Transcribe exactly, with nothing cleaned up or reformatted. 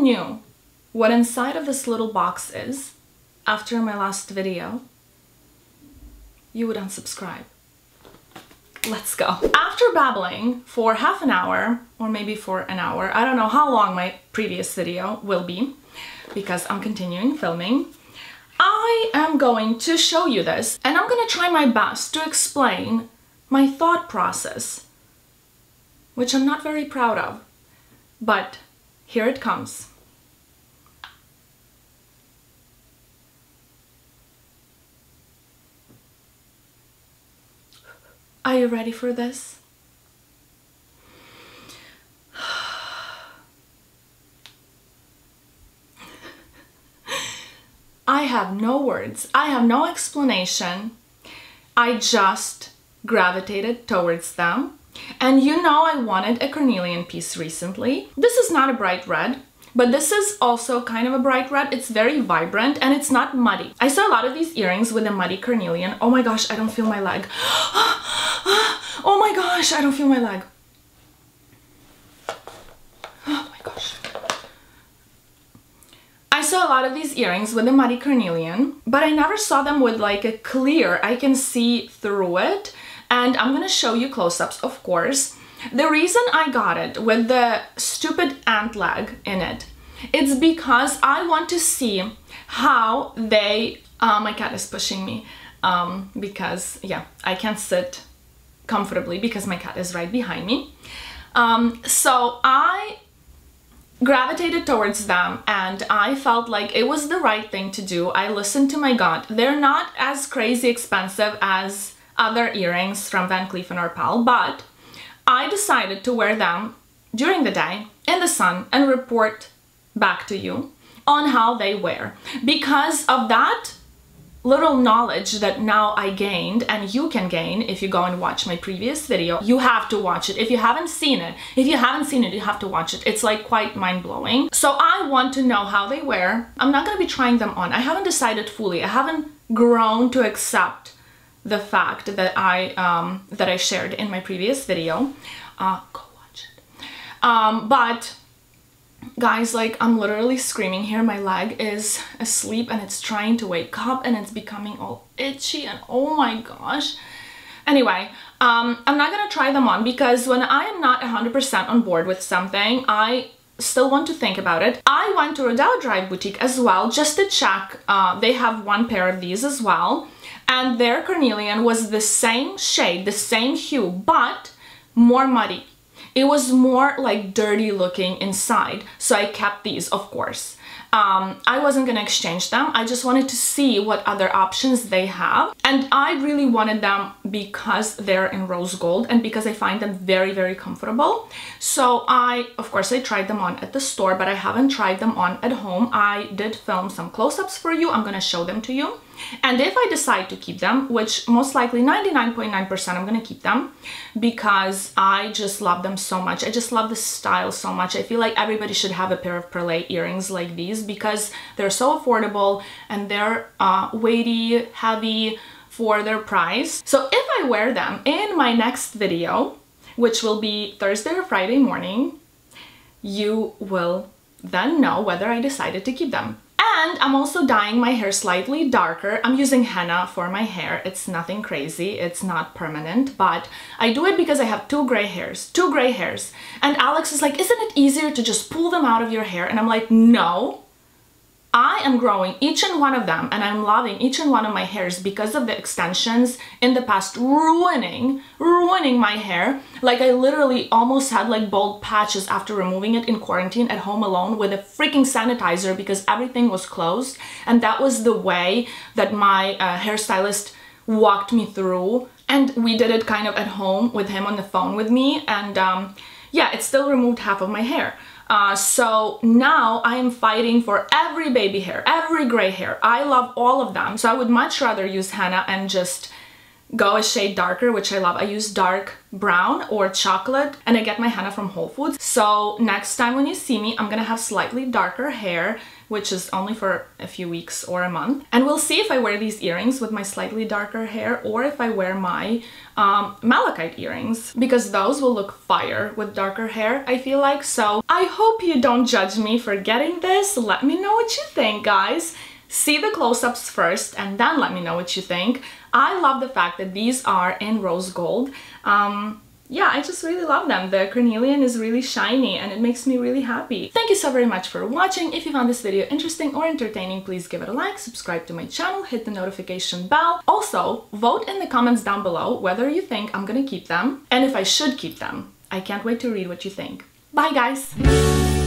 knew what inside of this little box is, after my last video, you would unsubscribe. Let's go. After babbling for half an hour, or maybe for an hour, I don't know how long my previous video will be, because I'm continuing filming, I am going to show you this, and I'm going to try my best to explain my thought process, which I'm not very proud of, but here it comes. Are you ready for this? I have no words. I have no explanation. I just gravitated towards them. And you know I wanted a Carnelian piece recently. This is not a bright red, but this is also kind of a bright red. It's very vibrant and it's not muddy. I saw a lot of these earrings with a muddy Carnelian. Oh my gosh, I don't feel my leg. Oh my gosh, I don't feel my leg. Oh my gosh. I saw a lot of these earrings with a muddy Carnelian, but I never saw them with like a clear, I can see through it. And I'm gonna show you close-ups, of course. The reason I got it with the stupid ant leg in it, it's because I want to see how they... Uh, my cat is pushing me um, because, yeah, I can't sit comfortably because my cat is right behind me. Um, so I gravitated towards them and I felt like it was the right thing to do. I listened to my gut. They're not as crazy expensive as other earrings from Van Cleef and Arpels, but I decided to wear them during the day in the sun and report back to you on how they wear. Because of that little knowledge that now I gained, and you can gain if you go and watch my previous video, you have to watch it. If you haven't seen it, if you haven't seen it, you have to watch it. It's like quite mind-blowing. So I want to know how they wear. I'm not gonna be trying them on. I haven't decided fully. I haven't grown to accept the fact that I um, that I shared in my previous video. Uh, go watch it. Um, but guys, like, I'm literally screaming here. My leg is asleep and it's trying to wake up and it's becoming all itchy and oh my gosh. Anyway, um, I'm not gonna try them on because when I am not one hundred percent on board with something, I still want to think about it. I went to Rodeo Drive Boutique as well just to check. Uh, they have one pair of these as well. And their Carnelian was the same shade, the same hue, but more muddy. It was more like dirty looking inside. So I kept these, of course. Um, I wasn't gonna exchange them. I just wanted to see what other options they have. And I really wanted them because they're in rose gold and because I find them very, very comfortable. So I, of course, I tried them on at the store, but I haven't tried them on at home. I did film some close-ups for you. I'm gonna show them to you. And if I decide to keep them, which most likely ninety-nine point nine percent I'm gonna keep them because I just love them so much. I just love the style so much. I feel like everybody should have a pair of Perlee earrings like these because they're so affordable and they're uh, weighty, heavy for their price. So if I wear them in my next video, which will be Thursday or Friday morning, you will then know whether I decided to keep them. And I'm also dyeing my hair slightly darker. I'm using henna for my hair. It's nothing crazy. It's not permanent, but I do it because I have two gray hairs, two gray hairs. And Alex is like, isn't it easier to just pull them out of your hair? And I'm like, no, I am growing each and one of them. And I'm loving each and one of my hairs because of the extensions in the past, ruining, ruining my hair. Like I literally almost had like bald patches after removing it in quarantine at home alone with a freaking sanitizer because everything was closed. And that was the way that my uh, hairstylist walked me through. And we did it kind of at home with him on the phone with me. And um, yeah, it still removed half of my hair. Uh, so now I am fighting for every baby hair, every gray hair. I love all of them. So I would much rather use henna and just go a shade darker, which I love. I use dark brown or chocolate, and I get my henna from Whole Foods. So next time when you see me, I'm gonna have slightly darker hair, which is only for a few weeks or a month. And we'll see if I wear these earrings with my slightly darker hair or if I wear my um, malachite earrings, because those will look fire with darker hair, I feel like. So I hope you don't judge me for getting this. Let me know what you think, guys. See the close-ups first and then let me know what you think. I love the fact that these are in rose gold. Um, yeah, I just really love them. The carnelian is really shiny and it makes me really happy. Thank you so very much for watching. If you found this video interesting or entertaining, please give it a like, subscribe to my channel, hit the notification bell. Also, vote in the comments down below whether you think I'm gonna keep them and if I should keep them. I can't wait to read what you think. Bye, guys!